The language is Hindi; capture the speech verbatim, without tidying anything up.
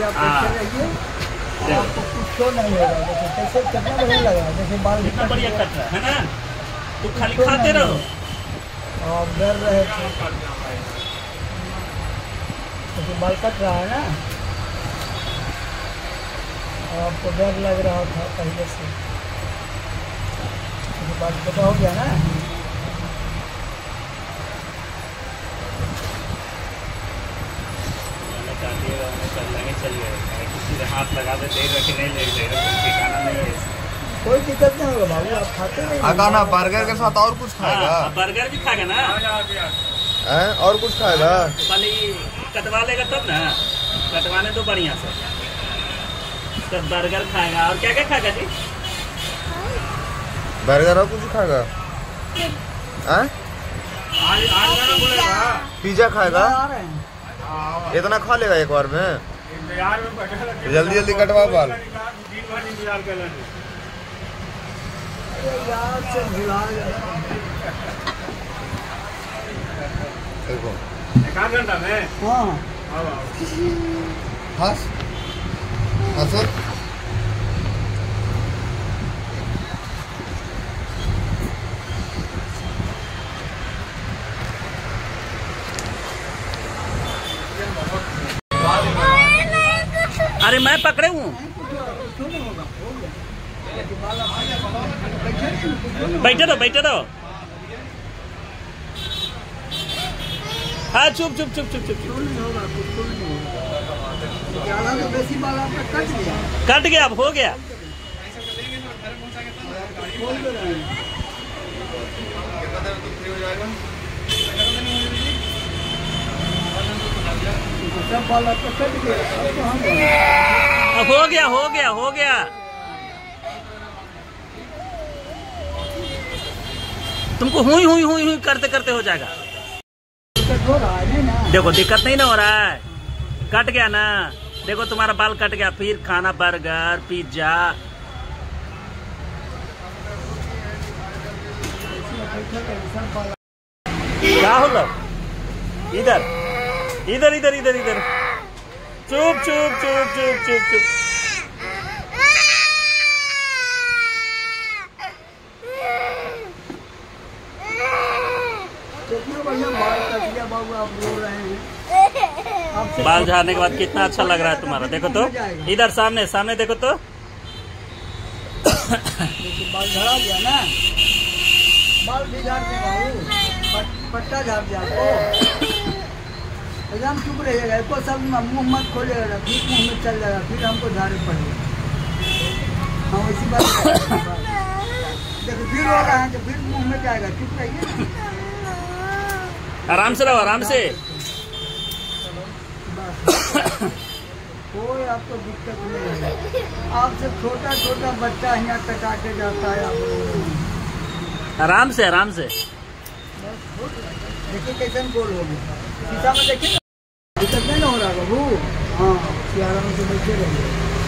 ये आप देखते आपको कुछ क्यों नहीं होगा, जैसे कैसे कितना बढ़िया लग रहा है, जैसे बाल कितना बढ़िया कट रहा है ना, तो खाली खाते रहो और डर रहे जैसे बाल कट रहा है ना, आपको डर लग रहा था पहले से, बात पता हो गया ना। चल गए किसी से हाथ लगा दे देर रखे नहीं ले दे रहे, ठिकाना नहीं है, कोई दिक्कत नहीं होगा बाबू, आप खाते नहीं आगा ना बर्गर के साथ और कुछ खाएगा, बर्गर भी खाएगा ना है और कुछ खाएगा, पहले कटवा लेगा तब ना, कटवाने तो बढ़िया से तब बर्गर खाएगा और क्या क्या खाएगा जी, बर्गर और कुछ खाएगा, पिज्जा खाएगा, इतना खा लेगा एक बार में, जल्दी जल्दी कटवा बाल देखो घंटा में हंस हंसो अरे मैं पकड़े हूँ, बैठे रहो बैठे रहो, हाँ चुप चुप चुप चुप चुप कट गया, अब हो गया हो गया हो गया हो गया, तुमको हुई हुई हुई हुई करते करते हो जाएगा, देखो दिक्कत नहीं ना हो रहा है, कट गया ना, देखो तुम्हारा बाल कट गया, फिर खाना बर्गर पिज्जा, क्या होगा इधर इधर इधर इधर इधर चुप चुप चुप चुप चुप चुप कितना बढ़िया बाल कट गया बाबू, आप रो रहे हैं, बाल झाड़ने के बाद कितना अच्छा लग रहा है तुम्हारा, देखो तो इधर सामने सामने देखो तो बाल झड़ा गया ना, बाल भी झाड़ते बाबू, पट्टा झाड़ जाओ एकदम चुप रहेगा, इसको सब मुँह मत खोलेगा, फिर मुँह में चल जाएगा, फिर हमको झाड़ू पड़ेगा, हम इसी बात देखो फिर हो रहा है तो फिर मुँह में जाएगा, चुप रहिए, आराम से रहो आराम से, कोई आपको दिक्कत नहीं है, आपसे छोटा छोटा बच्चा यहाँ कटा के जाता है, आप आराम से आराम से देखिए कैसे गोल हो गया, सीता में देखिए दिक्कत नहीं हो रहा बाबू, हाँ सियारा में तो बैठे रहिए।